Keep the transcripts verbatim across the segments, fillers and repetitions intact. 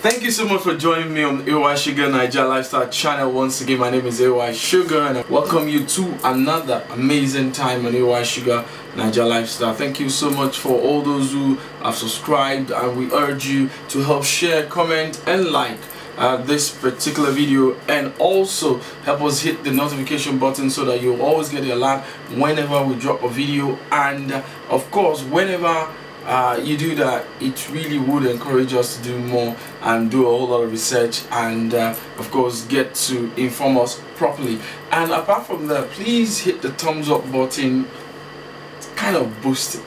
Thank you so much for joining me on A Y Suga Naija Lifestyle channel. Once again, my name is A Y Suga and I welcome you to another amazing time on A Y Suga Naija Lifestyle. Thank you so much for all those who have subscribed, and we urge you to help share, comment and like Uh, this particular video, and also help us hit the notification button so that you'll always get the alert whenever we drop a video. And uh, of course, whenever uh, you do that, it really would encourage us to do more and do a whole lot of research, and uh, of course get to inform us properly. And apart from that, please hit the thumbs up button. It's kind of boosted.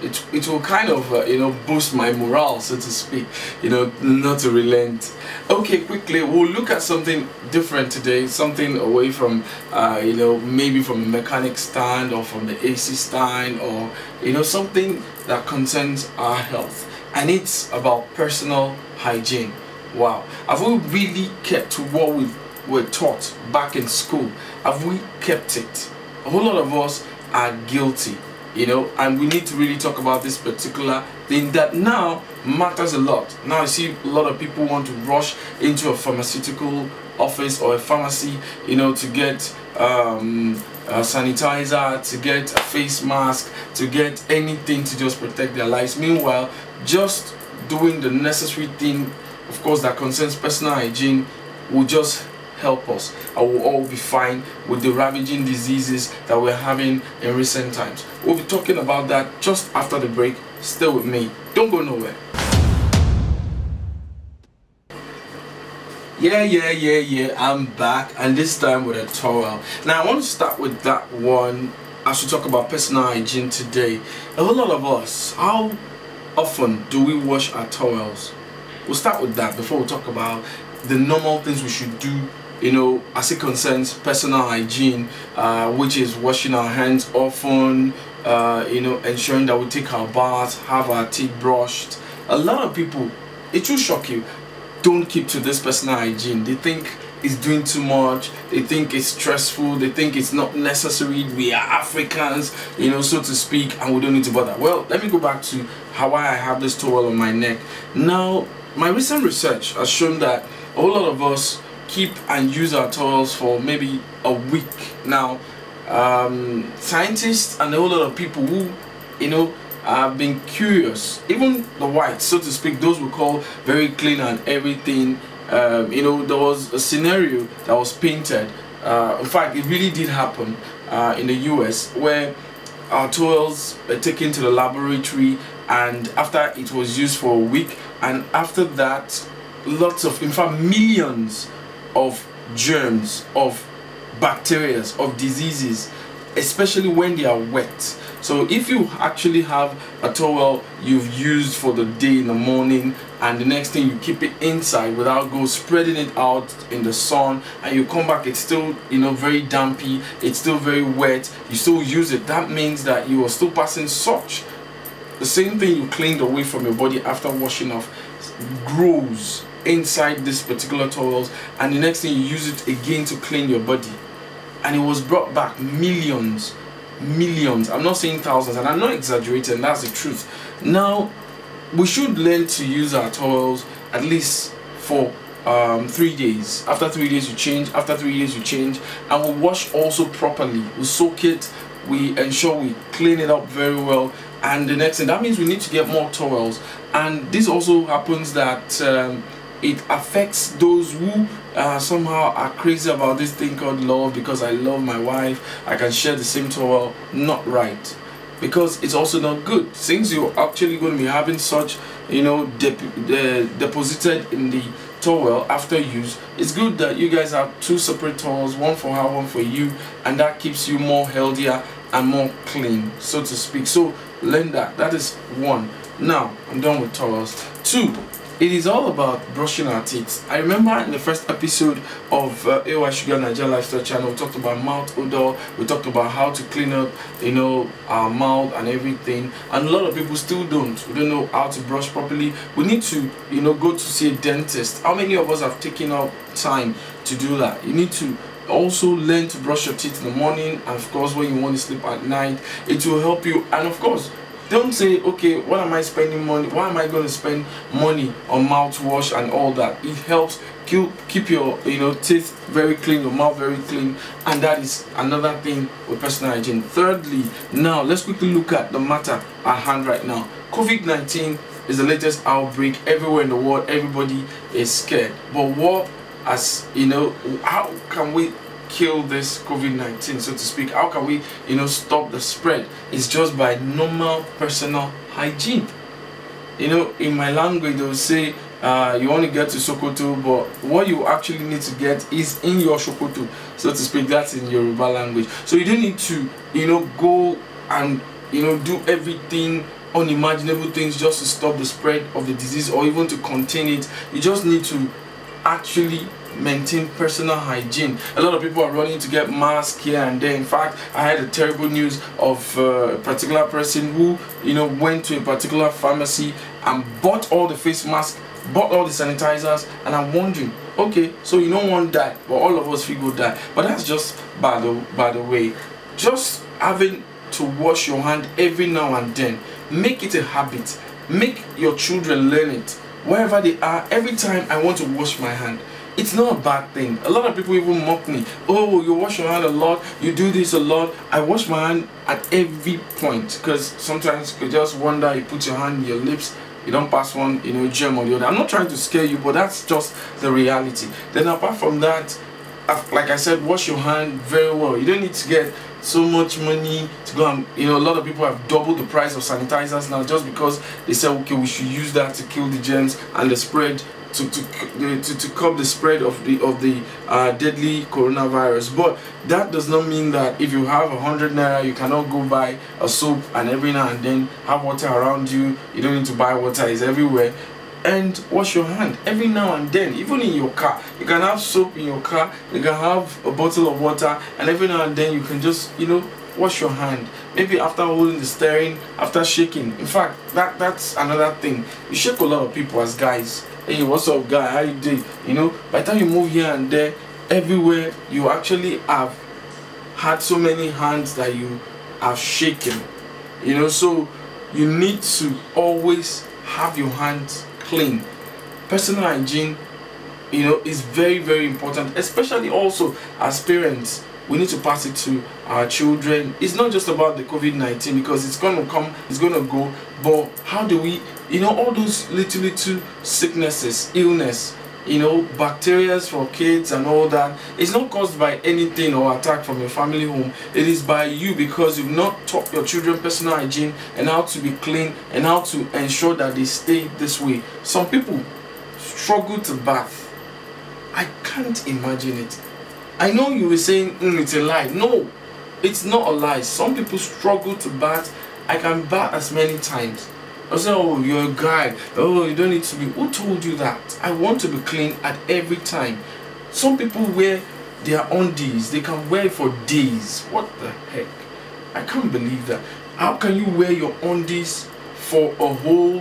It, it will kind of, uh, you know, boost my morale, so to speak, you know, not to relent. Okay, quickly, we'll look at something different today, something away from, uh, you know, maybe from a mechanic stand or from the A C stand, or, you know, something that concerns our health. And it's about personal hygiene. Wow. Have we really kept to what we were taught back in school? Have we kept it? A whole lot of us are guilty. You know, and we need to really talk about this particular thing that now matters a lot. Now I see a lot of people want to rush into a pharmaceutical office or a pharmacy, you know, to get um, a sanitizer, to get a face mask, to get anything to just protect their lives. Meanwhile, just doing the necessary thing, of course, that concerns personal hygiene will just help us. I will all be fine with the ravaging diseases that we're having in recent times. We'll be talking about that just after the break. Stay with me. Don't go nowhere. Yeah, yeah, yeah, yeah. I'm back, and this time with a towel. Now I want to start with that one as we talk about personal hygiene today. A whole lot of us, how often do we wash our towels? We'll start with that before we talk about the normal things we should do, you know, as it concerns personal hygiene, uh, which is washing our hands often, uh, you know, ensuring that we take our bath, have our teeth brushed. A lot of people, it will shock you, don't keep to this personal hygiene. They think it's doing too much, they think it's stressful, they think it's not necessary, we are Africans, you know, so to speak, and we don't need to bother. Well, let me go back to how I have this towel on my neck. Now, my recent research has shown that a whole lot of us keep and use our towels for maybe a week. Now, um, scientists and a whole lot of people who, you know, have been curious, even the whites, so to speak, those we call very clean and everything, um, you know, there was a scenario that was painted. Uh, in fact, it really did happen uh, in the U S, where our towels were taken to the laboratory, and after it was used for a week, and after that, lots of, in fact, millions of germs, of bacteria, of diseases, especially when they are wet. So if you actually have a towel you've used for the day in the morning, and the next thing you keep it inside without go spreading it out in the sun, and you come back, it's still, you know, very dampy, it's still very wet, you still use it, that means that you are still passing such. The same thing you cleaned away from your body after washing off grows inside this particular towels, and the next thing you use it again to clean your body. And it was brought back millions, millions, I'm not saying thousands, and I'm not exaggerating, that's the truth. Now, we should learn to use our towels at least for um, three days. After three days you change, after three days you change, and we wash also properly. We soak it, we ensure we clean it up very well, and the next thing, that means we need to get more towels. And this also happens that um, it affects those who uh, somehow are crazy about this thing called love. Because I love my wife, I can share the same towel. Not right, because it's also not good. Since you're actually going to be having such, you know, dep uh, deposited in the towel after use, it's good that you guys have two separate towels, one for her, one for you, and that keeps you more healthier and more clean, so to speak. So learn that. That is one. Now I'm done with towels. Two, it is all about brushing our teeth. I remember in the first episode of uh, A Y Suga Naija Lifestyle channel, we talked about mouth odor, we talked about how to clean up, you know, our mouth and everything. And a lot of people still don't. We don't know how to brush properly. We need to, you know, go to see a dentist. How many of us have taken up time to do that? You need to also learn to brush your teeth in the morning, and of course when you want to sleep at night. It will help you, and of course Don't say, okay, what am I spending money? Why am I going to spend money on mouthwash and all that? It helps keep keep your you know teeth very clean, your mouth very clean, and that is another thing with personal hygiene. Thirdly, now let's quickly look at the matter at hand right now. COVID nineteen is the latest outbreak everywhere in the world. Everybody is scared. But what, as you know, how can we kill this COVID nineteen, so to speak? How can we, you know, stop the spread? It's just by normal personal hygiene. You know, in my language, they will say, uh, you only get to Sokoto, but what you actually need to get is in your Sokoto, so to speak. That's in Yoruba language. So you don't need to, you know, go and, you know, do everything, unimaginable things, just to stop the spread of the disease or even to contain it. You just need to actually maintain personal hygiene. A lot of people are running to get masks here and there. In fact, I had a terrible news of uh, a particular person who, you know, went to a particular pharmacy and bought all the face masks, bought all the sanitizers, and I'm wondering, okay, so you don't want that, but all of us we go die. But that's just by the by the way. Just having to wash your hand every now and then. Make it a habit. Make your children learn it. Wherever they are, every time I want to wash my hand. It's not a bad thing. A lot of people even mock me. Oh, you wash your hand a lot, you do this a lot. I wash my hand at every point, because sometimes you just wonder, you put your hand in your lips, you don't pass one, you know, germ or the other. I'm not trying to scare you, but that's just the reality. Then apart from that, like I said, wash your hand very well. You don't need to get so much money to go and, you know, a lot of people have doubled the price of sanitizers now just because they said, okay, we should use that to kill the germs and the spread, to to to, to curb the spread of the of the uh, deadly coronavirus. But that does not mean that if you have a hundred naira, you cannot go buy a soap and every now and then have water around you. You don't need to buy water; it's everywhere. And wash your hand every now and then. Even in your car, you can have soap in your car, you can have a bottle of water, and every now and then you can just, you know, wash your hand, maybe after holding the steering, after shaking. In fact, that that's another thing. You shake a lot of people as guys. Hey, what's up, guy, how you doing? You know, by the time you move here and there, everywhere, you actually have had so many hands that you have shaken, you know. So you need to always have your hands clean. Personal hygiene, you know, is very, very important, especially also as parents. We need to pass it to our children. It's not just about the COVID nineteen, because it's going to come, it's going to go, but how do we, you know, all those little, little sicknesses, illness, you know, bacteria for kids and all that, it's not caused by anything or attack from your family home. It is by you, because you've not taught your children personal hygiene and how to be clean and how to ensure that they stay this way. Some people struggle to bath. I can't imagine it. I know you were saying, mm, it's a lie. No, it's not a lie. Some people struggle to bat. I can bat as many times. I say, oh, you're a guy. Oh, you don't need to be. Who told you that? I want to be clean at every time. Some people wear their undies. They can wear it for days. What the heck? I can't believe that. How can you wear your undies for a whole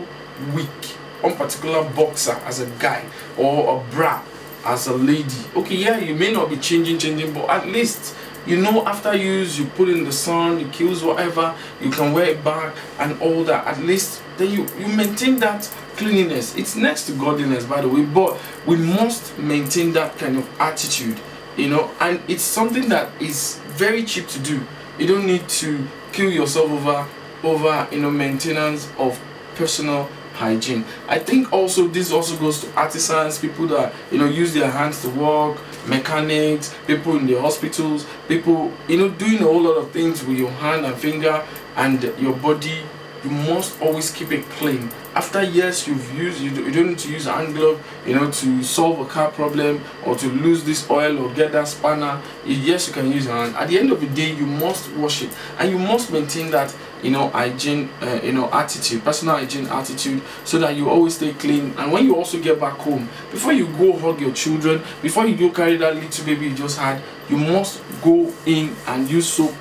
week? One particular boxer as a guy, or a bra as a lady. Okay, yeah, you may not be changing changing but at least, you know, after use, you put in the sun, it kills whatever, you can wear it back and all that. At least then you you maintain that cleanliness. It's next to godliness, by the way, but we must maintain that kind of attitude, you know. And it's something that is very cheap to do. You don't need to kill yourself over over you know maintenance of personal hygiene. I think also this also goes to artisans, people that, you know, use their hands to work, mechanics, people in the hospitals, people, you know, doing a whole lot of things with your hand and finger and your body. You must always keep it clean. After years you've used, you don't need to use a hand glove, you know, to solve a car problem or to lose this oil or get that spanner. Yes, you can use your hand. At the end of the day, you must wash it, and you must maintain that, you know, hygiene, uh, you know, attitude, personal hygiene attitude, so that you always stay clean. And when you also get back home, before you go hug your children, before you go carry that little baby you just had, you must go in and use soap.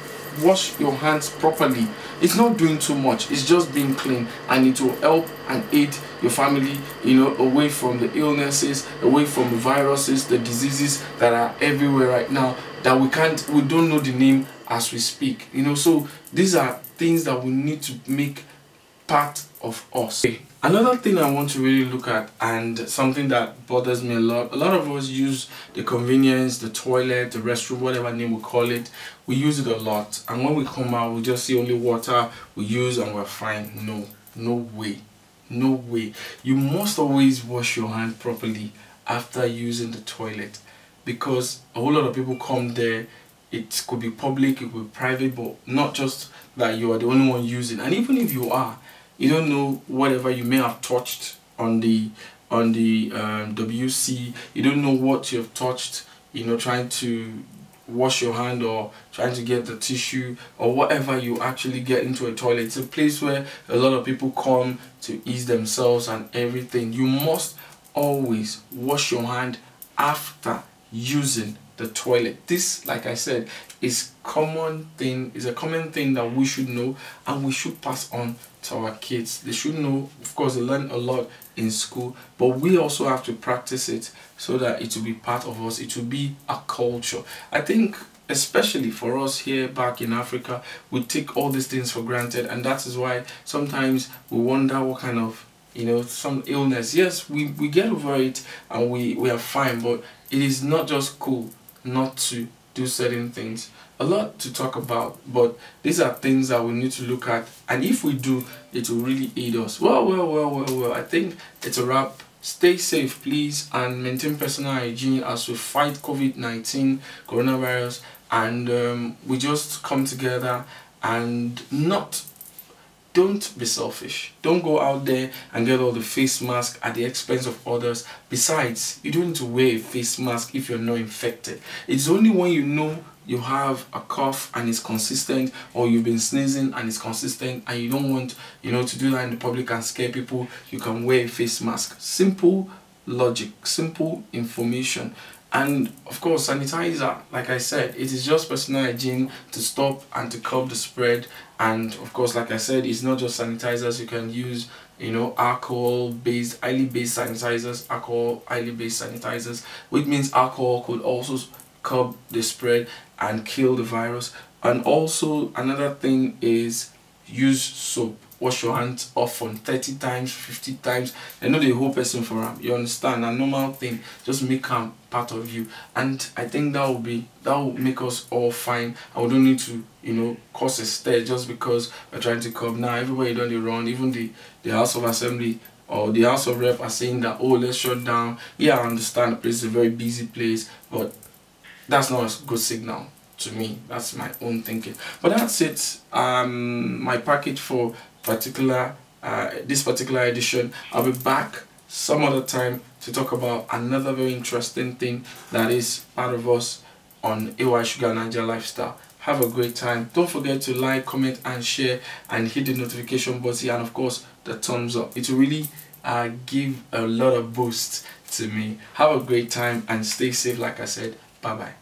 Wash your hands properly. It's not doing too much, it's just being clean, and it will help and aid your family, you know, away from the illnesses, away from the viruses, the diseases that are everywhere right now, that we can't, we don't know the name as we speak, you know. So these are things that we need to make part of us. Okay. Another thing I want to really look at, and something that bothers me a lot, a lot of us use the convenience, the toilet, the restroom, whatever name we call it, we use it a lot, and when we come out we just see only water we use and we're fine. No, no way, no way. You must always wash your hands properly after using the toilet, because a whole lot of people come there. It could be public, it could be private, but not just that you are the only one using. And even if you are, you don't know whatever you may have touched on the on the um, W C. You don't know what you have touched, you know, trying to wash your hand or trying to get the tissue or whatever you actually get into a toilet. It's a place where a lot of people come to ease themselves and everything. You must always wash your hand after using the toilet. This, like I said, is common thing, is a common thing that we should know, and we should pass on to our kids. They should know. Of course, they learn a lot in school, but we also have to practice it so that it will be part of us. It will be a culture. I think especially for us here back in Africa, we take all these things for granted, and that is why sometimes we wonder what kind of, you know, some illness. Yes, we, we get over it and we, we are fine, but it is not just cool not to do certain things. A lot to talk about, but these are things that we need to look at, and if we do, it will really aid us. Well, well, well, well, well, I think it's a wrap. Stay safe, please, and maintain personal hygiene as we fight COVID nineteen, coronavirus, and um, we just come together and not... Don't be selfish. Don't go out there and get all the face masks at the expense of others. Besides, you don't need to wear a face mask if you're not infected. It's only when you know you have a cough and it's consistent, or you've been sneezing and it's consistent, and you don't want, you know, to do that in the public and scare people, you can wear a face mask. Simple logic, simple information. And of course, sanitizer, like I said, it is just personal hygiene to stop and to curb the spread. And of course, like I said, it's not just sanitizers. You can use, you know, alcohol-based, highly based sanitizers, alcohol, highly based sanitizers, which means alcohol could also curb the spread and kill the virus. And also another thing is use soap. Wash your hands often, thirty times, fifty times. I know the whole person for them. You understand? A normal thing. Just make them part of you. And I think that will be, that will make us all fine. And we don't need to, you know, cause a stir just because we're trying to curb. Now, everywhere you don't do wrong, even the, the House of Assembly or the House of Rep are saying that, oh, let's shut down. Yeah, I understand the place is a very busy place, but that's not a good signal. To me, that's my own thinking. But that's it. Um, my package for particular uh, this particular edition. I'll be back some other time to talk about another very interesting thing that is part of us on A Y Suga Naija Lifestyle. Have a great time. Don't forget to like, comment, and share, and hit the notification button, and of course the thumbs up. It will really uh, give a lot of boost to me. Have a great time and stay safe. Like I said, bye bye.